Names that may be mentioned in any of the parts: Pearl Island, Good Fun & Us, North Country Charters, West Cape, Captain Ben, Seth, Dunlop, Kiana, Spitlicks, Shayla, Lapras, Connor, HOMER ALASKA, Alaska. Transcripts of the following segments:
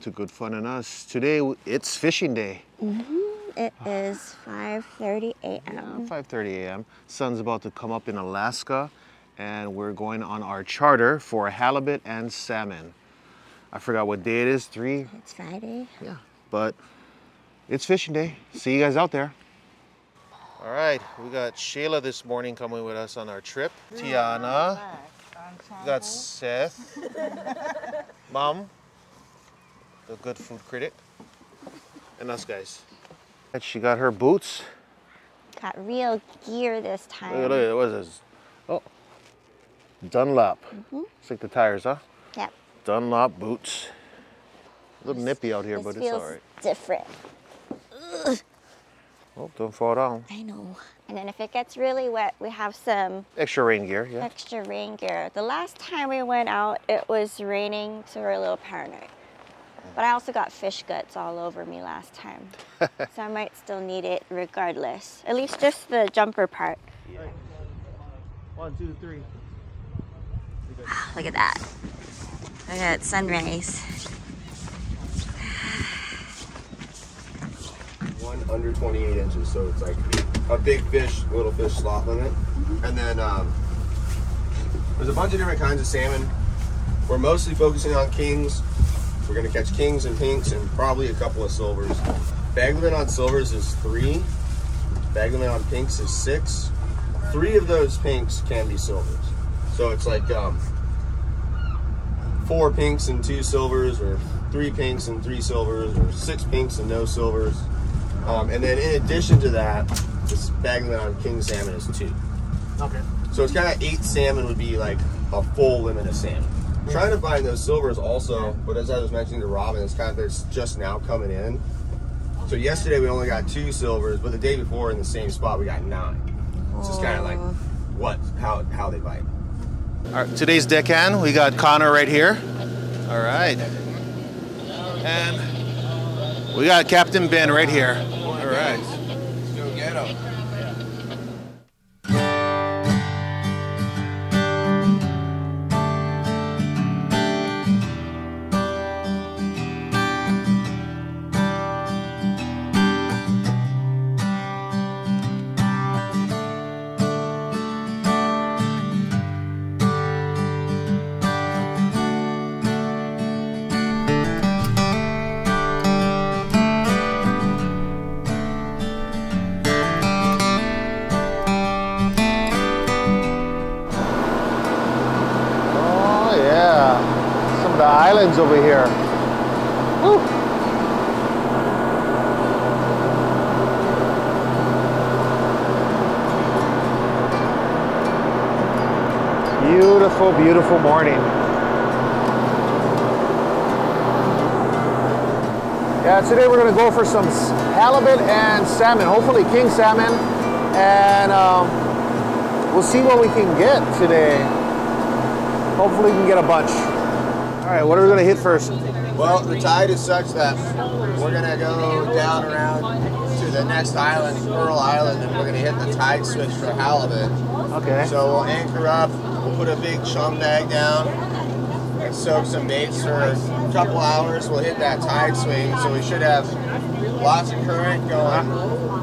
to Good Fun and Us. Today, it's fishing day. Mm-hmm. It is 5:30 a.m. 5:30 a.m. Sun's about to come up in Alaska, and we're going on our charter for halibut and salmon. I forgot what day it is, three? It's Friday. Yeah, but it's fishing day. See you guys out there. All right, we got Shayla this morning coming with us on our trip. Tiana. We got Seth. Mom, the good food critic. And us guys. And she got her boots. Got real gear this time. Look, look, what is this? Oh, Dunlop. Mm-hmm. It's like the tires, huh? Yep. Dunlop boots. A little nippy out here, but it's all right. Different. Ugh. Oh, don't fall down. I know. And then if it gets really wet, we have some... extra rain gear, yeah. Extra rain gear. The last time we went out, it was raining, so we're a little paranoid. But I also got fish guts all over me last time. So I might still need it regardless. At least just the jumper part. Yeah. 1, 2, 3. Look at that. Look at sun rays. 1 under 28 inches, so it's like a big fish, little fish slot limit. Mm-hmm. And then there's a bunch of different kinds of salmon. We're mostly focusing on kings. We're gonna catch kings and pinks and probably a couple of silvers. Bag limit on silvers is 3. Bag limit on pinks is 6. 3 of those pinks can be silvers. So it's like 4 pinks and 2 silvers, or 3 pinks and 3 silvers, or 6 pinks and no silvers. And then in addition to that, this bag limit on king salmon is 2. Okay. So it's kind of 8 salmon would be like a full limit of salmon. Yeah. Trying to find those silvers also, but as I was mentioning to Robin, it's kind of, they're just now coming in. So yesterday we only got 2 silvers, but the day before in the same spot we got 9. So it's kind of like how they bite. All right, today's deckhand, we got Connor right here. All right. And we got Captain Ben right here. All right. Let's go get him. Islands over here. Woo. Beautiful, beautiful morning. Yeah, today we're gonna go for some halibut and salmon, hopefully king salmon, and we'll see what we can get today. Hopefully we can get a bunch. All right, what are we gonna hit first? Well, the tide is such that we're gonna go down around to the next island, Pearl Island, and we're gonna hit the tide switch for halibut. Okay. So we'll anchor up, we'll put a big chum bag down, and soak some baits for a couple hours. We'll hit that tide swing, so we should have lots of current going,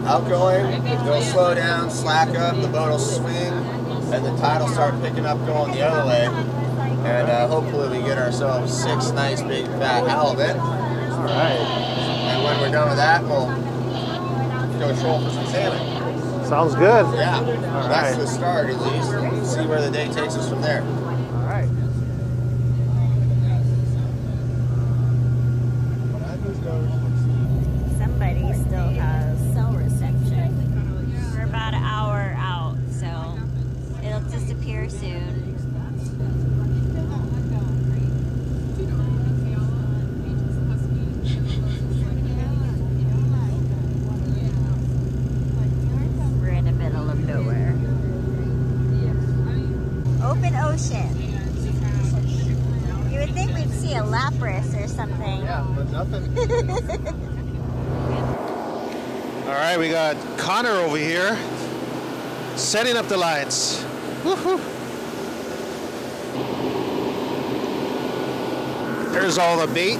outgoing. It'll slow down, slack up, the boat will swing, and the tide will start picking up going the other way. And hopefully we get ourselves 6 nice big fat halibut. All right. And when we're done with that, we'll go troll for some salmon. Sounds good. Yeah. All That's right. The start, at least. We'll see where the day takes us from there. All right. Somebody still has cell reception. We're about an hour out, so it'll disappear soon. You would think we'd see a lapras or something. Yeah, but nothing. All right, we got Connor over here setting up the lines. Woohoo! There's all the bait.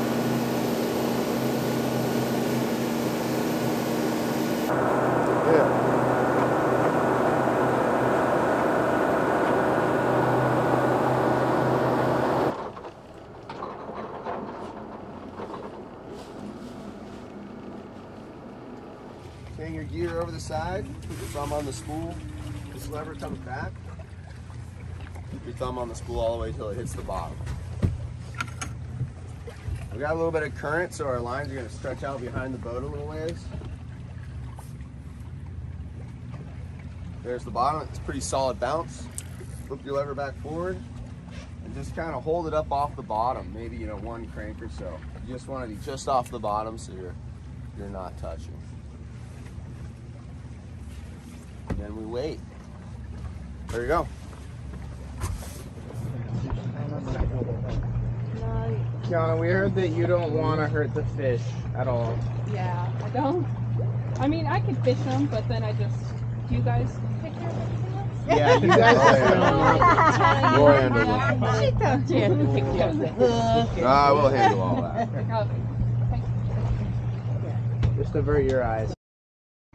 hang your gear over the side, put your thumb on the spool. This lever comes back. Keep your thumb on the spool all the way till it hits the bottom. We got a little bit of current, so our lines are going to stretch out behind the boat a little ways. There's the bottom. It's a pretty solid bounce. Flip your lever back forward and just kind of hold it up off the bottom, maybe, you know, one crank or so. You just want to be just off the bottom so you're not touching. And then we wait. There you go. Kiana, we heard that you don't want to hurt the fish at all. Yeah, I don't. I mean, I could fish them, but then I just... Do you guys take care of everything else? Yeah, you guys handle it. She told you to take care of it. I will handle all that. Okay. Thank you. Just avert your eyes.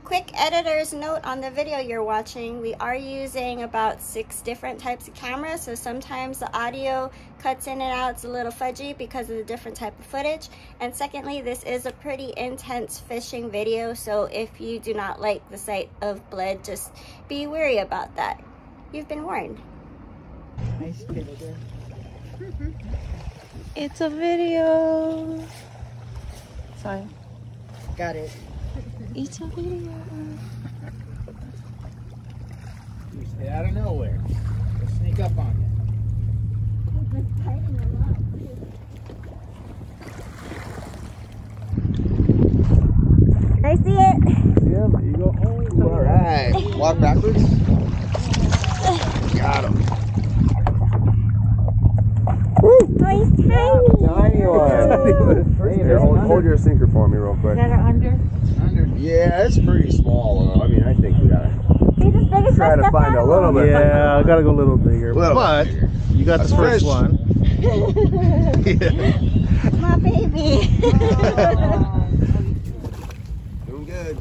Quick editor's note on the video you're watching, we are using about 6 different types of cameras, so sometimes the audio cuts in and out, it's a little fudgy because of the different type of footage. And secondly, this is a pretty intense fishing video, so if you do not like the sight of blood, just be wary about that. You've been warned. Nice picture. It's a video. Sorry. Got it. It's a video. You stay out of nowhere. They'll sneak up on you. I see it. Yeah, but you go home. All right. Walk backwards. Got him. Woo! Oh, he's tiny. Tiny one. Hey, hold your sinker for me real quick. Another under. Yeah, it's pretty small. I mean, I think we gotta try to find a little bit. Yeah, I gotta go a little bigger. But you got the first one. My baby. Doing good.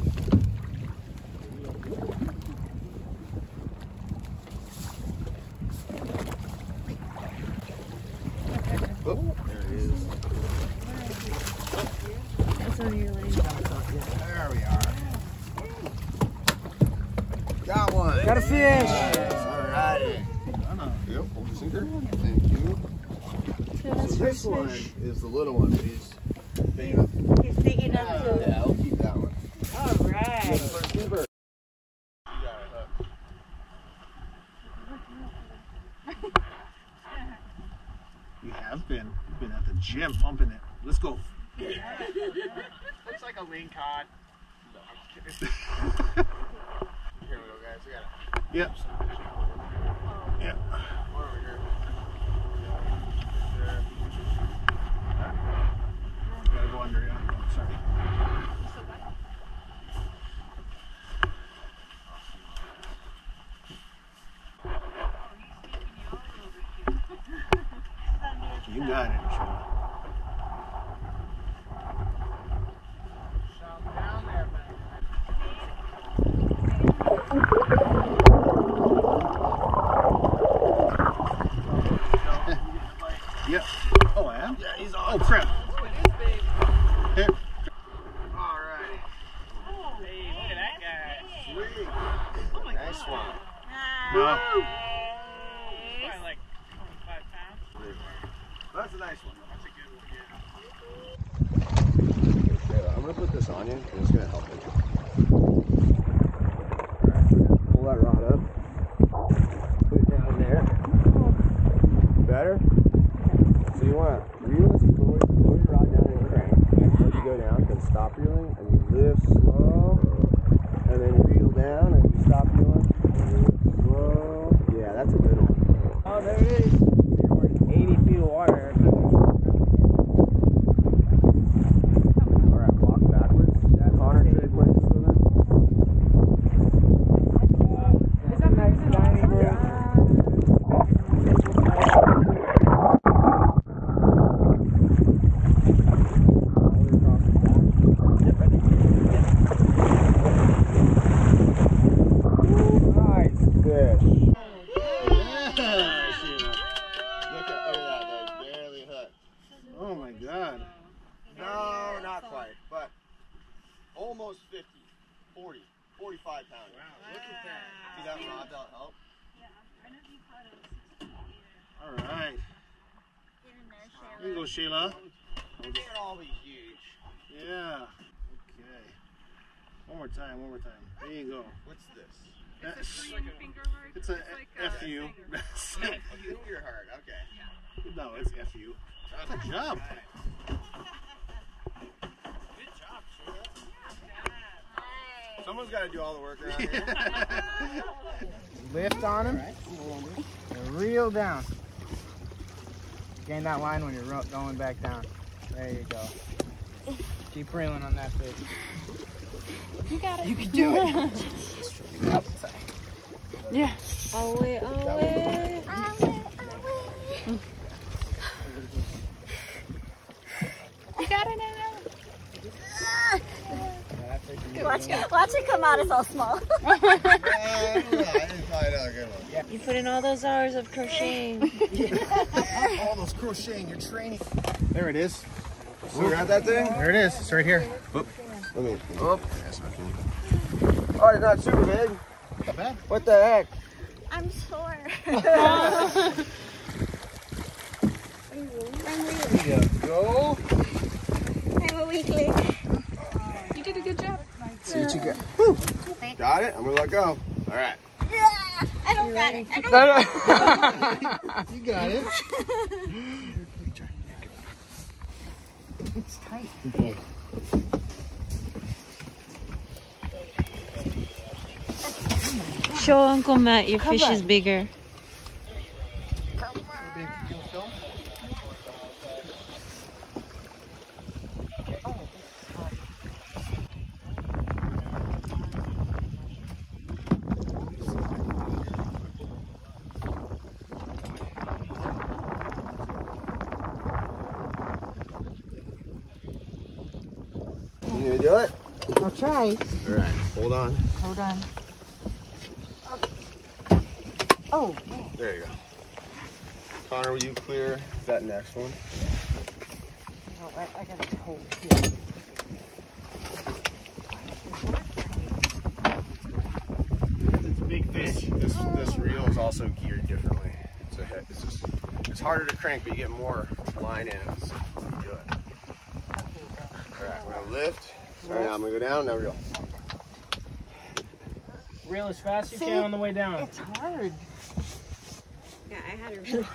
Oh, there it is. That's on your leg. There we are. Got one. Got a fish. Alrighty. Yep, hold the sinker. Thank you. So this one is the little one. He's big enough. He's big enough. Yeah, I'll keep that one. Alright. We have been. We've been at the gym pumping it. Let's go. Looks like a lean cod. No, I'm kidding. Here we go, guys. We got it. Yep. Yep. We're over here. There. You gotta go under, yeah. Oh, sorry. You got it, Shayla. God. No, not quite, but almost 50. 45 pounds. Wow. Look at that. See that rod belt help? Yeah, I'm going to be part of 6 feet here. All right. Get in there, Shayla. Here you go, Shayla. They're always huge. Yeah. Okay. One more time. There you go. What's this? It's a finger heart. It's a F-U. Finger heart, okay. Yeah. No, it's F-U. Good job. Someone's got to do all the work around here. Lift on him, and reel down. Gain that line when you're going back down. There you go. Keep reeling on that fish. You got it. You can do it. Yeah. Away. You got it now. Watch it come out, it's all small. You put in all those hours of crocheting. All those crocheting, you're training. There it is. So got that thing? There it is, it's right here. Oop. Let me. Oop. Oh, it's not super big. Not bad. What the heck? I'm sore. There you go. I'm a weakling. You did a good job. See what you got. Woo. Got it? I'm gonna let go. All right. I don't got it. You got it. It's tight. Okay. Show Uncle Matt your fish is bigger. Do it. I'll try. All right, hold on. Oh, there you go. Connor, will you clear that next one? No, I got a hold here. It's a big fish. This reel is also geared differently. It's harder to crank, but you get more line in it. So you do it. All right, we're gonna lift. All right, I'm gonna go down, now reel. Reel as fast as you can on the way down. It's hard. Yeah, I had a reel.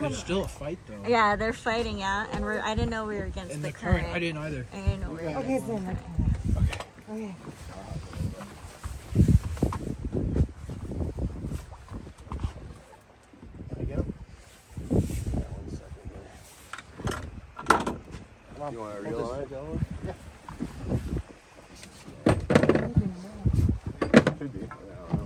There's still a fight though. Yeah, they're fighting, yeah. And I didn't know we were against the current. I didn't either. I didn't know we were against the current. Okay. You want to reel on it, Dylan? Yeah. Could be. I don't know.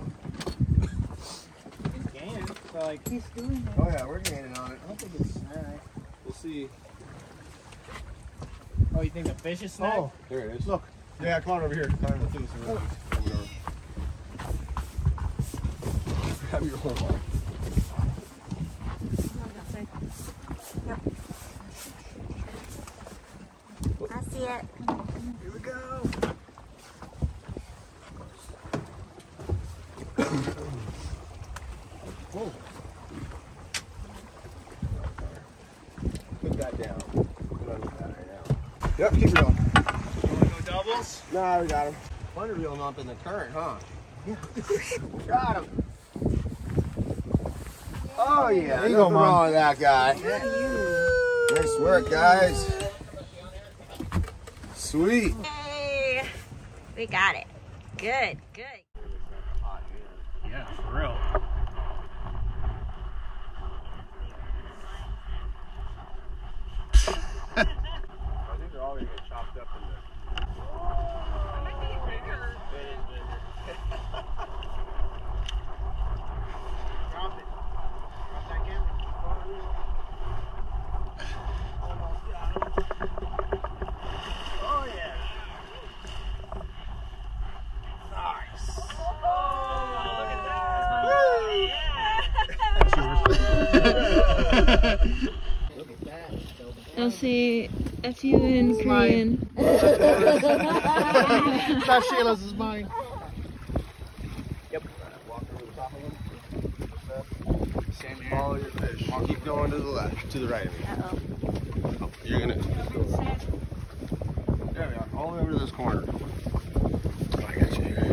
He's gaining. So, like, he's doing that. Oh, yeah, we're gaining on it. I don't think it's snagged. We'll see. Oh, you think the fish is snagged? Oh, there it is. Look. Yeah, come on over here. Climb the things. Grab your whole line. Here we go. Whoa. Put that down. Put that right now. Yep, keep reeling. You want to go doubles? Nah, we got him. Fun to reel him up in the current, huh? Yeah. Got him. Oh, yeah. Ain't nothing wrong with that guy. Yeah. Nice work, guys. Sweet. Hey, we got it. Good. Yeah, for real. I think they're all gonna get chopped up in there. That might be bigger. It is bigger. Drop it. Drop that camera. I'll say F you in Korean. That's Shayla's is mine. Yep. Walk over the top of them. Same here. Follow your fish. Keep going to the left, to the right. Uh oh. Oh, you're gonna. There we are. All the way over to this corner. I got you here.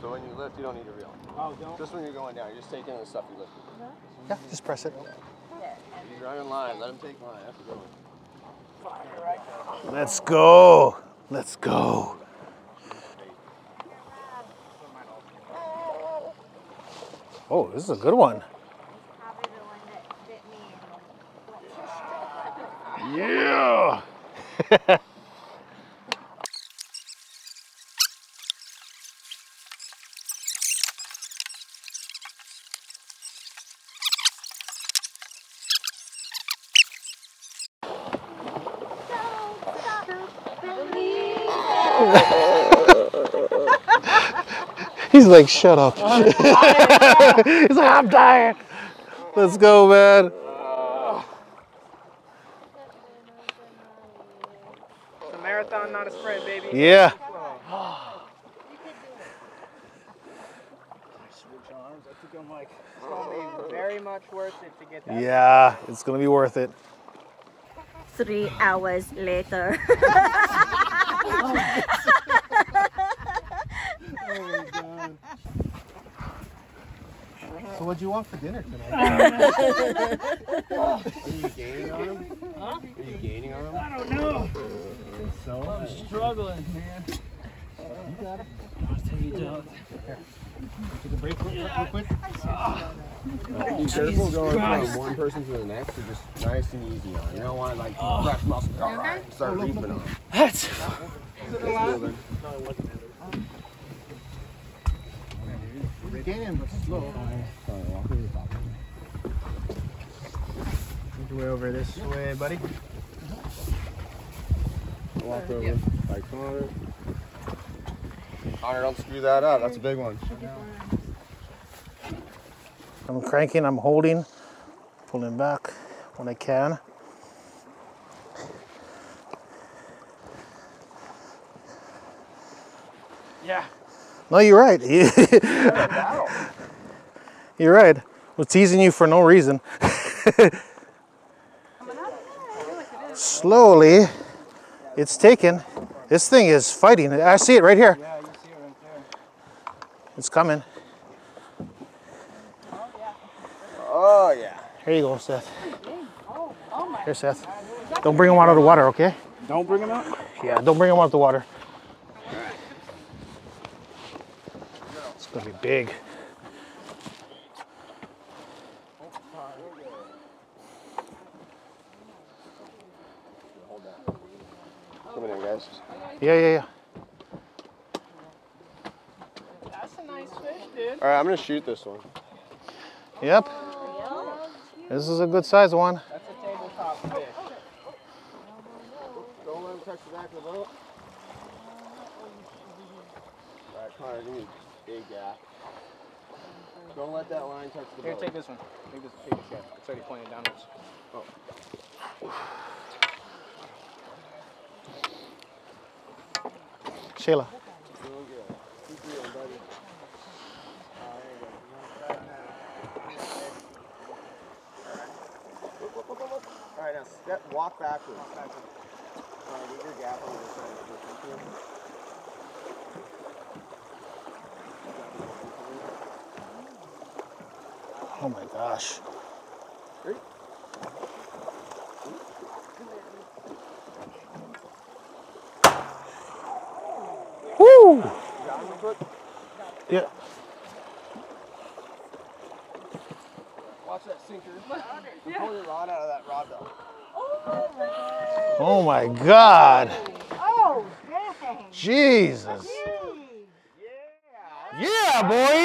So when you lift, you don't need to reel. Oh, don't? Just when you're going down, you're just taking the stuff you lifted. Yeah, just press it. Yeah. He's running line. Let him take line. That's a good one. Let's go. Let's go. Oh, this is a good one. Probably the one that bit me. Yeah. He's like, shut up. He's like, I'm tired. Let's go, man. It's a marathon, not a sprint, baby. Yeah. It's going to be very much worth it to get that. Yeah, it's going to be worth it. 3 hours later. Oh my God. So what'd you want for dinner tonight? Are you gaining on him? Huh? Are you gaining on him? I don't know. So I'm struggling, man. You got it. I'll take you down. Take a break real quick. Be careful going from one person to the next. You're just nice and easy on. You don't want to like crush muscles. All right, start leaping on. That's. Is it a lot? We're gaining, but slow. Sorry, walk over the top. Make your way over this way, buddy. Walk over by Connor. Connor, don't screw that up. That's a big one. I'm cranking, I'm holding, pulling back when I can. Yeah. No, you're right. You're right. We're teasing you for no reason. Slowly, it's taken. This thing is fighting. I see it right here. Yeah, you see it right there. It's coming. Oh yeah. Oh yeah. Here you go, Seth. Here, Seth. Don't bring him out of the water, okay? Don't bring him out? Yeah, don't bring him out of the water. It's gonna be big. Come in, guys. Yeah. That's a nice fish, dude. All right, I'm gonna shoot this one. Yep. This is a good sized one. That's a tabletop fish. Don't let him touch the back of the boat. All right, Connor, you need. Big gap. Don't let that line touch the boat. Here, take this one. Take this one. Take this one. It's already pointing downwards. Oh. Shayla. Real good. Keep reeling, buddy. There you go. All right, now step, walk backwards. All right, get your gap on this side. Oh my gosh. Great. Woo! Yeah. Watch that sinker. Yeah. Pull your rod out of that rod though. Oh my God. Oh dang. Jesus. Yeah. Yeah, boy.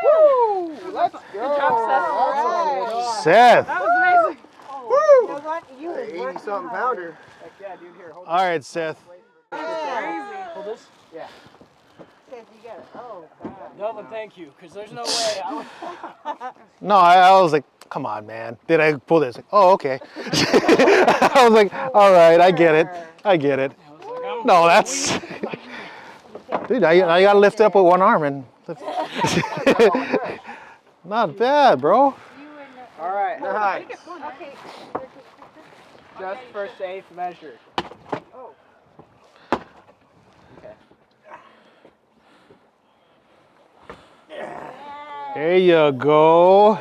Woo! Let's go. Good job, Seth. All right. Seth. That was amazing. Oh, want you to 80-something pounder. Like, yeah, dude, here, hold All right, Seth. Yeah. Hold this. Yeah. Seth, you got it. Oh, God. Dublin, thank you, because there's no way. I was like, come on, man. Then I pulled this. Like, oh, okay. I was like, all right, I get it. I get it. No, that's... Dude, I got to lift up with one arm and... Not bad, bro. All right, nice. Just for safe measure. Oh. Okay. There you go.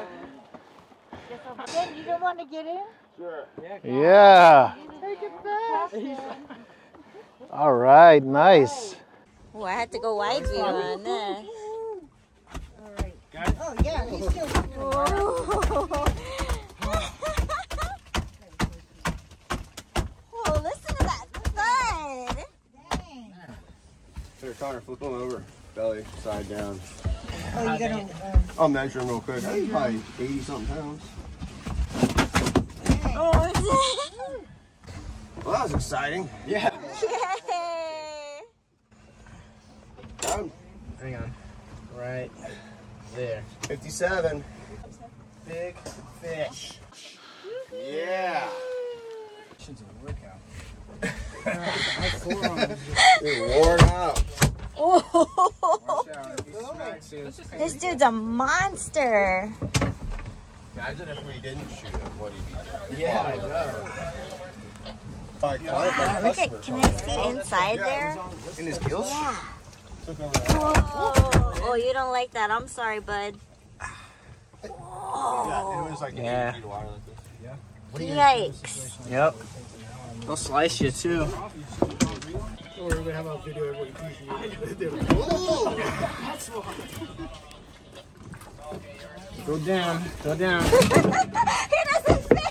You don't want to get in? Sure. Yeah. Take it fast. All right, nice. Oh, I had to go widely on that. All right. Oh, yeah, he's still. Oh, listen to that thud. Dang. Here, Connor, flip him over. Belly side down. Oh, you gotta. I'll measure him real quick. I think probably 80-something pounds. Dang. Oh, well, that was exciting. Yeah. Yay. Hang on. Right there. 57. Big fish. Yeah. Shit's a workout. My forearm is worn out. Oh. This dude's a monster. Imagine if we didn't shoot him, what he'd be doing. Yeah, I know. Wow, look at, can I see inside there? In his gills? Yeah. Whoa. Oh, you don't like that. I'm sorry, bud. Whoa. Yeah, it was like 8 feet of water like this. Yeah. Yikes. Yep. They'll slice you, too. We're going to have a video of what you do. Go down. Go down. He doesn't fit.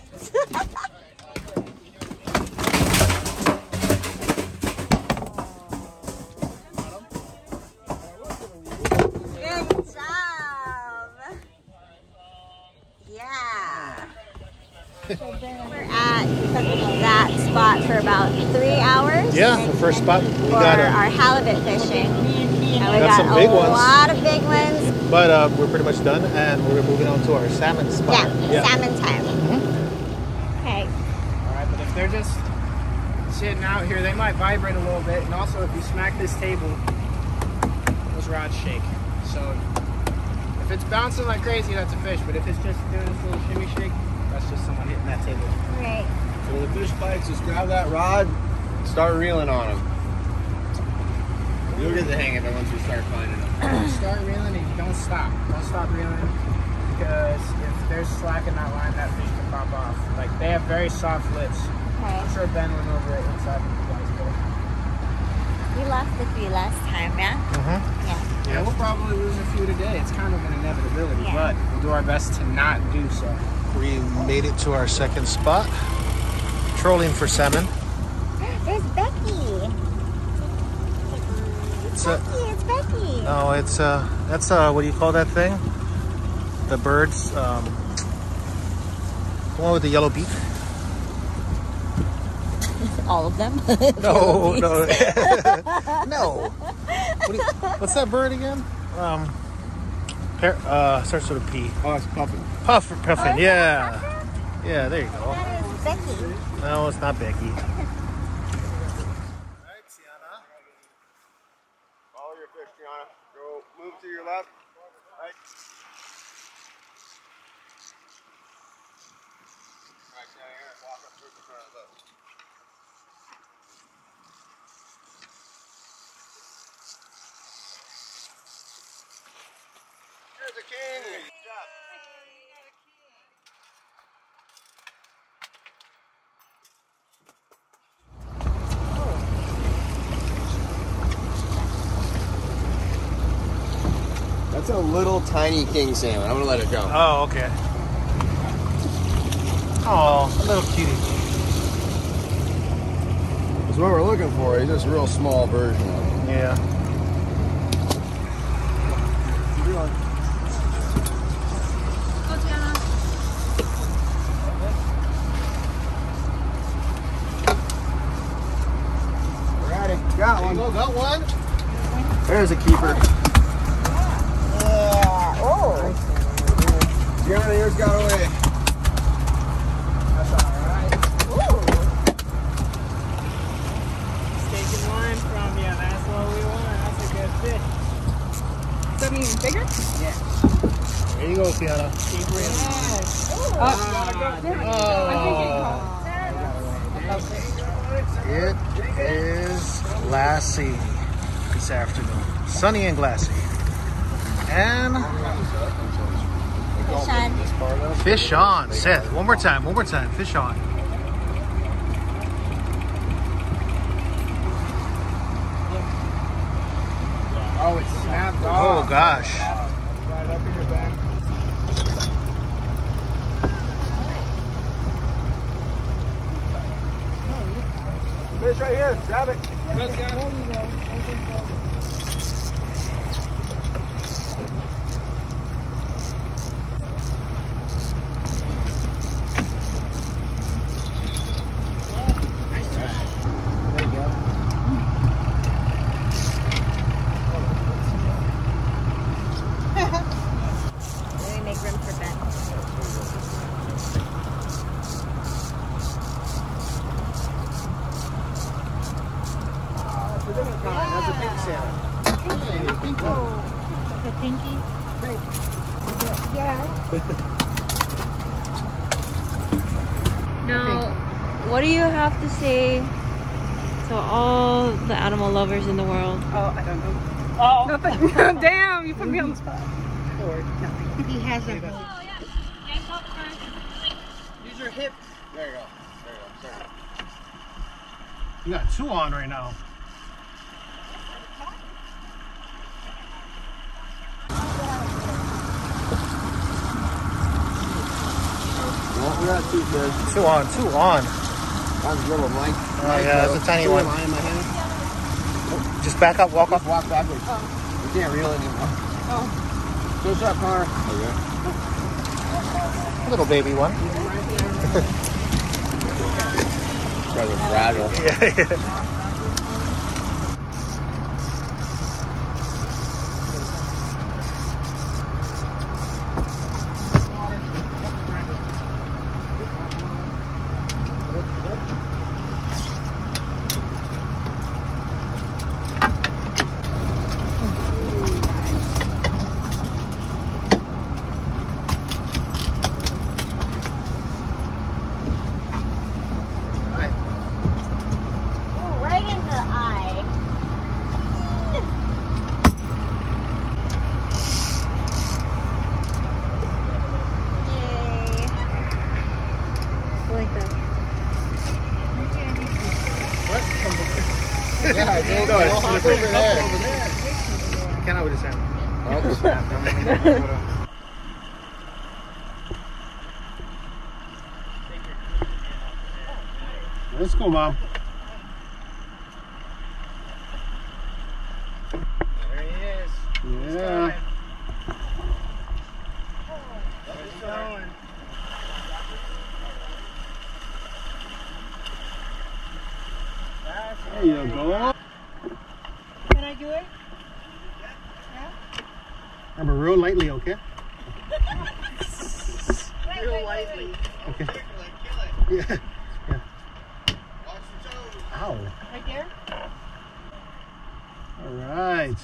For about 3 hours. Yeah, the first spot we got our halibut fishing. And we got some big ones. A lot of big ones. But we're pretty much done, and we're moving on to our salmon spot. Yeah, salmon time. Mm-hmm. Okay. All right, but if they're just sitting out here, they might vibrate a little bit. And also, if you smack this table, those rods shake. So if it's bouncing like crazy, that's a fish. But if it's just doing this little shimmy shake, that's just someone hitting that table. Right. So when the fish bites, just grab that rod, start reeling on them. You'll get the hang of it once you start finding them. Start reeling and don't stop. Don't stop reeling, because if there's slack in that line, that fish can pop off. Like, they have very soft lips. Okay. I'm sure Ben went over it inside of the guys' boat. We lost a few last time, yeah? Mm-hmm. Yeah. Yeah, we'll probably lose a few today. It's kind of an inevitability, but we'll do our best to not do so. We made it to our second spot. Trolling for salmon. There's Becky. It's Becky. No, it's that's what do you call that thing? The birds. The one with the yellow beak. All of them. No. No. What's that bird again? Starts with a P. Oh, it's puffin. Puffin. Oh, yeah. Puffin? Yeah. There you go. That is Becky. No, it's not Becky. All right, Kiana. Follow your fish, Kiana. Go move to your left. Right. All right, Kiana, you're going to walk up through the front of the boat. You're the king. Good job. It's a little tiny king salmon. I'm gonna let it go. Oh, okay. Oh, a little cutie. That's what we're looking for. It's just a real small version of it. Yeah. Got one. There you go, got one. There's a keeper. Yeah. Oh. Gianna, yours got away. That's all right. Ooh. Taking one from you. That's what we want. That's a good fish. Something even bigger? Yeah. There you go, Kiana. Keep reeling. Yes. Oh. I think it caught. It is glassy this afternoon. Sunny and glassy. And fish on. Fish on. Seth, one more time, one more time. Fish on. Oh, it snapped off. Oh, gosh. Right up in your back. Fish right here, grab it. What do you have to say to all the animal lovers in the world? Oh, I don't know. Oh, nothing. Damn, you put me on the spot. Or nothing. He hasn't. Oh, yeah. Yeah, talk first. Use your hips. There you go. There you go. Sorry. You got two on right now. Well, we got two fish. Two on. Two on. Little Mike. Oh yeah, that's a tiny one. In my hand. Just back up, walk up. Walk backwards. Oh. We can't reel anymore. Oh. Good shot, Connor. Okay. Little baby one. Rather fragile. Yeah, Let's go, Mom. There he is. Yeah. He's going. There you go. Can I do it? Yeah? Remember, real lightly, okay? Real lightly. Okay. Yeah. Ow. Right there? All right.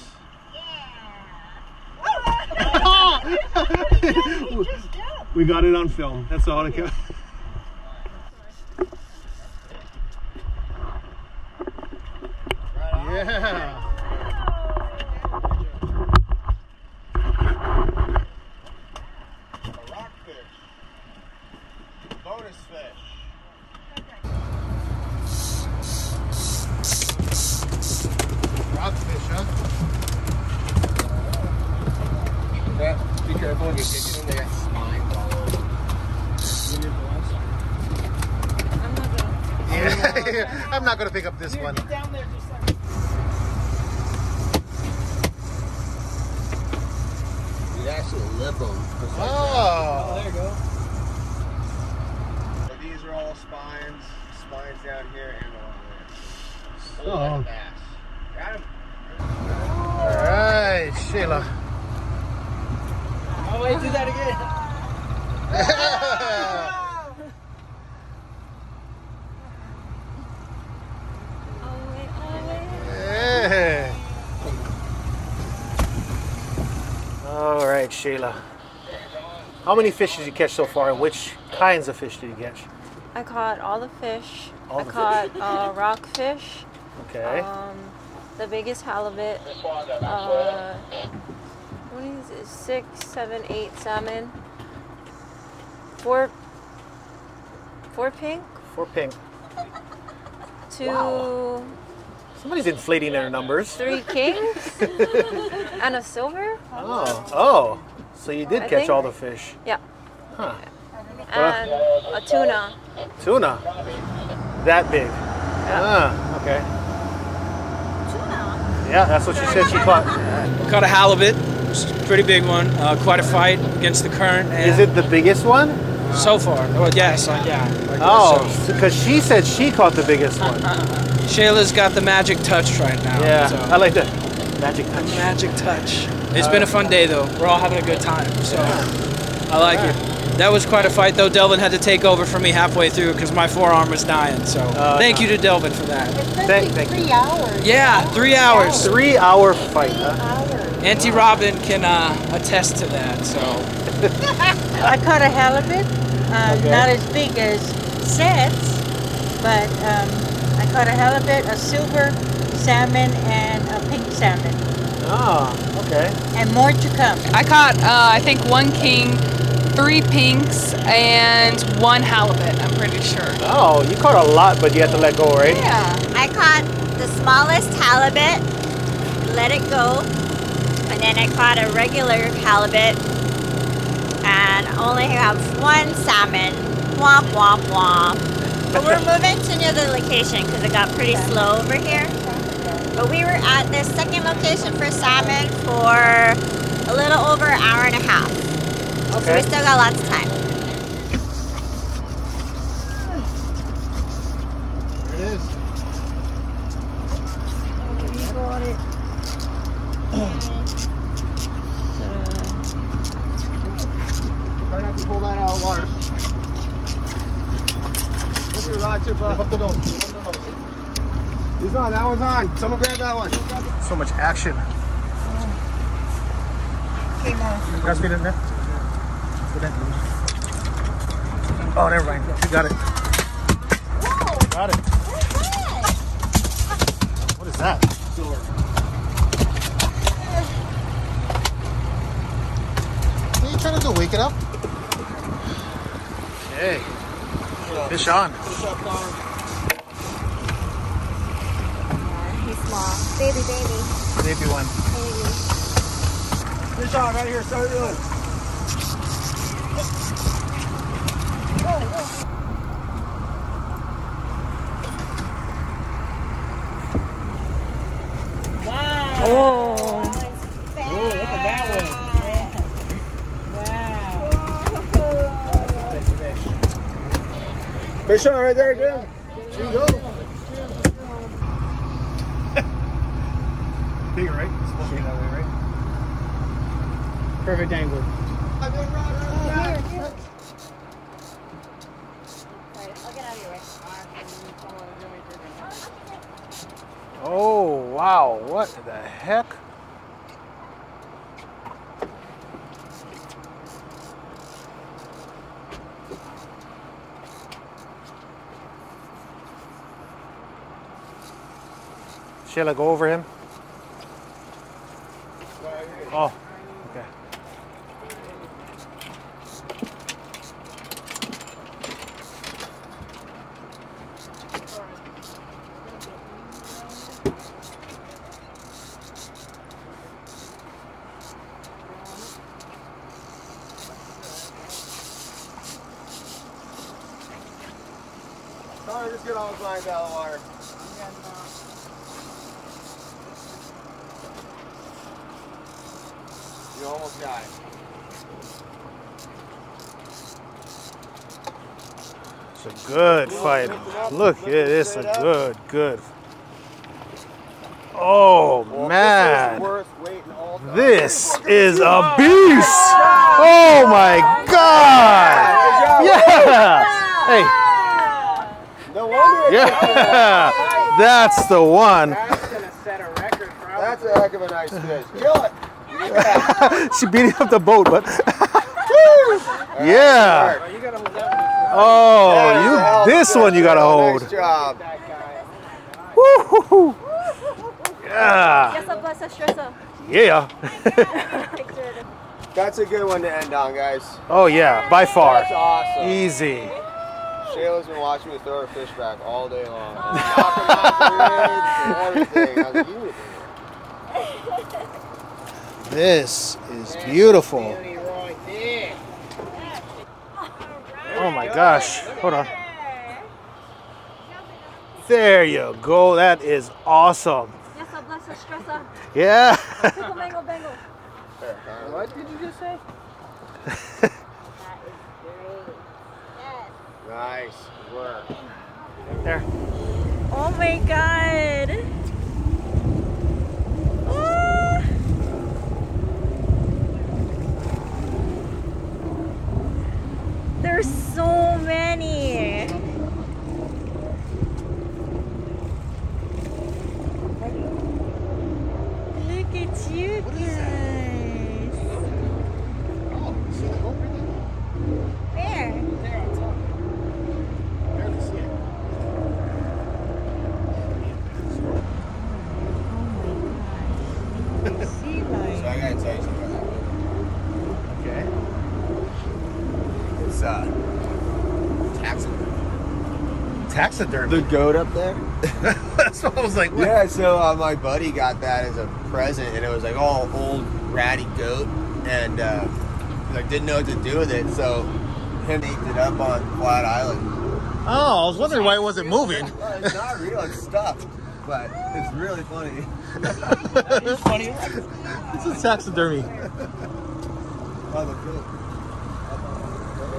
Yeah. We got it on film. That's all that counts. Yeah. I'm not going to pick up this one. Get down there just like... You actually lip them. Oh. There you go. So these are all spines down here and along there. So like bass. Shayla. Oh wait, do that again. Yeah. All right, Shayla. How many fish did you catch so far, and which kinds of fish did you catch? I caught all the fish. I caught rockfish. Okay. The biggest halibut. 6, 7, 8 salmon. 4 pink. 4 pink. 2. Wow. Somebody's inflating their numbers. 3 kings and a silver. Oh, oh! So you did catch all the fish. Yeah. Huh. And a tuna. Tuna. That big. Ah, okay. Tuna. Yeah, that's what she said she caught. Caught a halibut. It's a pretty big one. Quite a fight against the current. And is it the biggest one? So far. Oh, yes. Yeah. Oh, because she said she caught the biggest one. Shayla's got the magic touch right now. Yeah, so. I like that. Magic touch. Magic touch. It's been a fun day, though. We're all having a good time. So yeah. I like it. That was quite a fight, though. Delvin had to take over for me halfway through because my forearm was dying. So thank you to Delvin for that. Thank 3 hours. Yeah, 3 hours. 3 hour fight. Huh? Auntie Robin can attest to that. So I caught a halibut, not as big as Seth's, but I caught a halibut, a silver salmon, and a pink salmon. Oh, okay. And more to come. I caught, I think, 1 king. 3 pinks and 1 halibut, I'm pretty sure. Oh, you caught a lot, but you had to let go, right? Yeah. I caught the smallest halibut, let it go, and then I caught a regular halibut, and only have 1 salmon. Womp, womp, womp. But we're moving to another location because it got pretty slow over here. But we were at this second location for salmon for a little over an hour and a half. Okay. So we still got lots of time. There it is. We got it. Try not to pull that out of the water. Put your rod tip up the nose. He's on, that one's on. Someone grab that one. So much action. Came on. You guys get in there? Oh, never mind. You got it. Whoa. Got it. What is that? What are you trying to do? Wake it up? Hey. Fish on. He's small. Baby. Baby one. Baby. Fish on right here. Start doing. Fish on right there, Jim. Here you go. Bigger, right? It's supposed to be that way, right? Perfect angle. Oh, wow. What the heck? Shayla, go over him. Oh, okay. Sorry, just get all the lines out of the water. You almost got it. It's a good fight. Look at this. A good. Oh, man. This is a beast! Oh my God! Yeah! Hey! No wonder. Yeah! That's the one. That's gonna set a record. That's a heck of a nice fish. Kill it! She beat up the boat, but. Yeah! Oh, you! This one you gotta hold. Nice job. Woo-hoo-hoo! Yeah. Yeah. That's a good one to end on, guys. Oh yeah, by far. That's awesome. Easy. Shayla's been watching me throw her fish back all day long. Knocking off the rigs and everything. I was beautiful. This is beautiful. Oh my gosh. Hold on. There you go. That is awesome. Yeah. What did you just say? That is great. Yes. Nice work. There. Oh my God. Ah. There's so many. Look at you guys. Oh, you see the boat right there? Where? There on top. Barely see it. Oh my gosh. Sea life. So I gotta tell you something about that boat. Okay. It's taxidermy. Taxidermy? The goat up there? That's what I was like. What? Yeah, so my buddy got that as a present, and it was like all old ratty goat, and like didn't know what to do with it, so him ate it up on Flat Island. Oh, I was wondering why it wasn't moving. Well, it's not real, it's stuffed, but it's really funny. It's funny. This is taxidermy.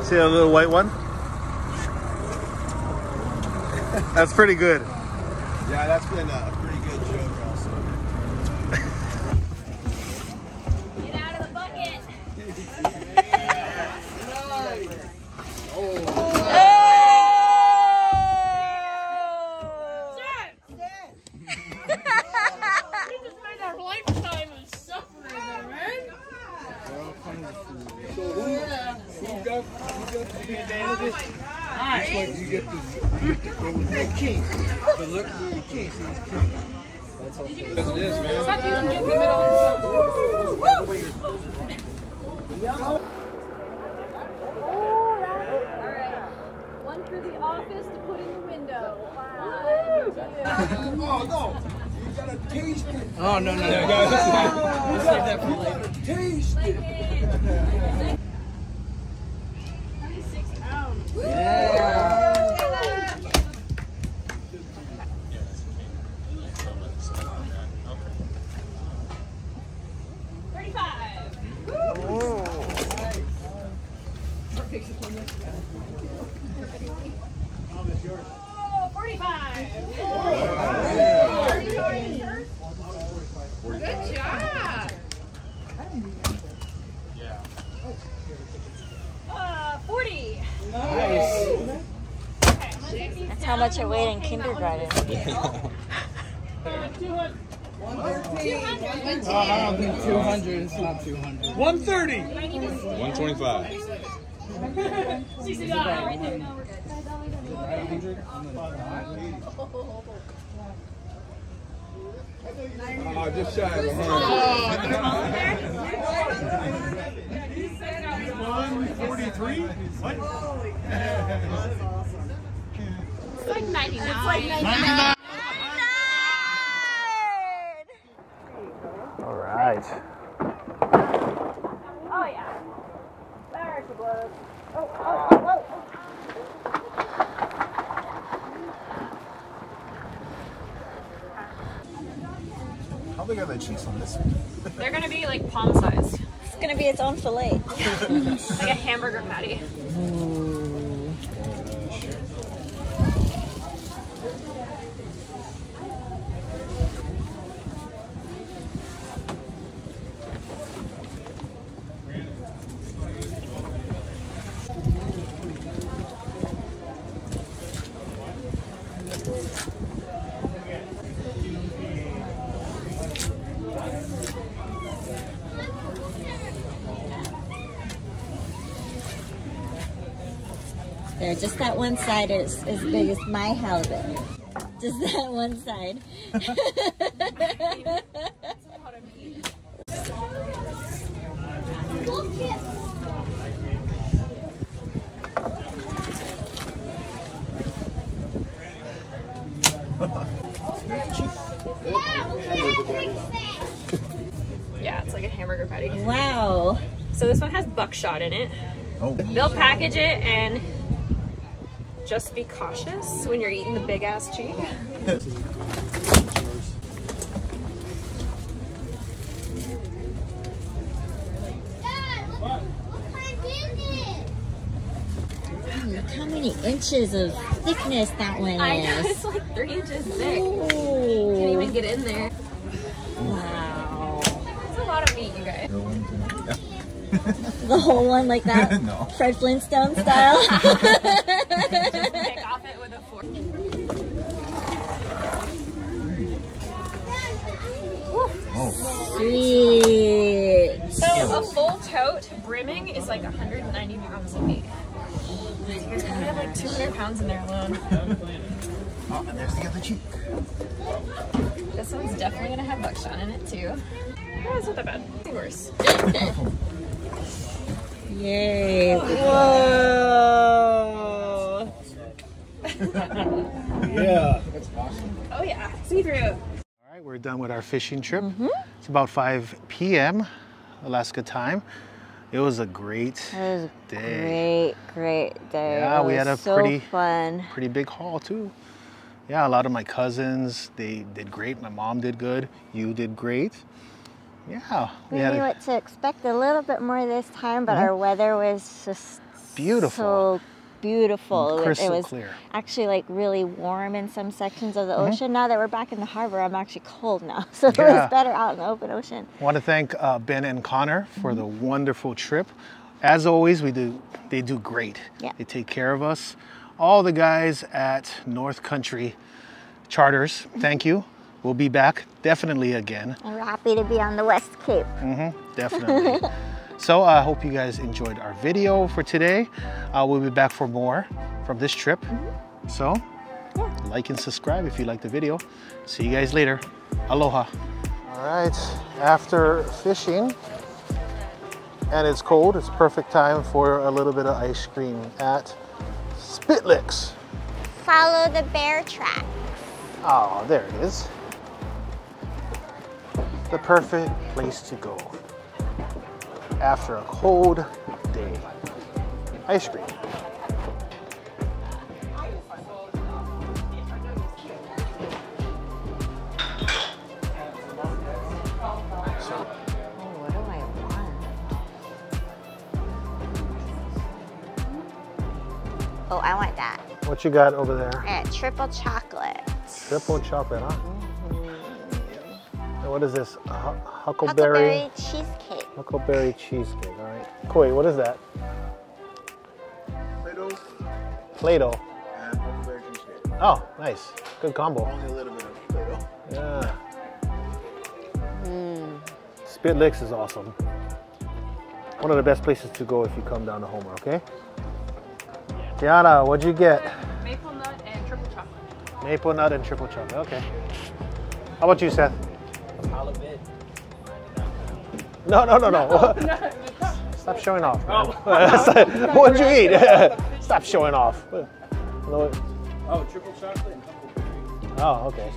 See that little white one? That's pretty good. Yeah, that's been a pretty good joke also. Get out of the bucket! Nice. Oh. Oh. Seth! You just made our lifetime of suffering there, man. So who got to be a day of this? It's like you get the king. The look at the king. That's all it is, man. How do you get in the middle of the sun? Alright. One for the office to put in the window. Come on, no. You gotta taste it. Oh, no, no, no. We'll save that for later. Taste it. Yeah. $35. Oh. Oh, 45. Good job. 40. Nice. That's how much I weighed in kindergarten. 200. I'll be 200. It's not 200. 130. 125. $60 right there. No, we're good. Just shy of 100. 143? What? That's awesome. It's like 99. It's like 99. All right. Oh, yeah. There she blows. Oh, oh, oh, oh. How big are the chins on this one? They're going to be like palm sized. It's gonna be its own fillet. Like a hamburger patty. Ooh. there. Just that one side is as big as my halibut. Just that one side. Yeah, it's like a hamburger patty. Wow. So this one has buckshot in it. Oh. They'll package it, and just be cautious when you're eating the big ass cheek. Look how many inches of thickness that one is. I know, it's like 3 inches thick. Ooh. Can't even get in there. Wow. That's a lot of meat, you guys. The whole one like that? No. Fred Flintstone style? Just pick off it with a fork. Oh. Sweet. So a full tote brimming is like 190 pounds of meat. You guys probably have like 200 pounds in there alone. Oh, and there's the other cheek. This one's definitely going to have buckshot in it too. Oh, it's not that bad. It's worse. Yay. Whoa. Yeah. That's awesome. Oh yeah. See through. All right, we're done with our fishing trip. Mm-hmm. It's about 5 p.m. Alaska time. It was a great day. Great day. Yeah, we had a pretty big haul too. Yeah, a lot of my cousins, they did great. My mom did good. You did great. Yeah. We knew what to expect a little bit more this time, but our weather was just beautiful. So beautiful. Crystal clear. Actually like really warm in some sections of the ocean. Now that we're back in the harbor, I'm actually cold now. So it was better out in the open ocean. I want to thank Ben and Connor for the wonderful trip. As always, they do great. Yeah. They take care of us. All the guys at North Country Charters, thank you. We'll be back definitely again. And we're happy to be on the West Cape. Definitely. So I hope you guys enjoyed our video for today. We'll be back for more from this trip. So like and subscribe if you like the video. See you guys later. Aloha. All right, after fishing, and it's cold, it's perfect time for a little bit of ice cream at Spitlicks. Follow the bear track. Oh, there it is. The perfect place to go after a cold day. Ice cream. Oh, I want that. What you got over there? Triple chocolate. Triple chocolate, huh? And what is this? Huckleberry cheesecake. Huckleberry cheesecake, all right. Koi, what is that? Play-Doh. Play-Doh. And huckleberry cheesecake. Oh, nice. Good combo. Only a little bit of Play-Doh. Yeah. Spitlicks is awesome. One of the best places to go if you come down to Homer, okay? Kiana, what'd you get? Maple nut and triple chocolate. Maple nut and triple chocolate, okay. How about you, Seth? Halibut. No. Stop showing off. Oh. What'd you eat? Stop showing off. Oh, triple chocolate and huckleberry. Oh, okay.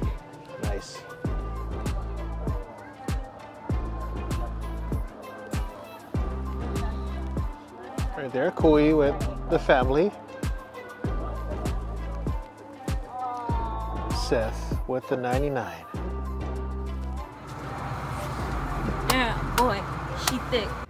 Nice. Right there, Kui with the family. Seth with the 99. Yeah, boy, she thick.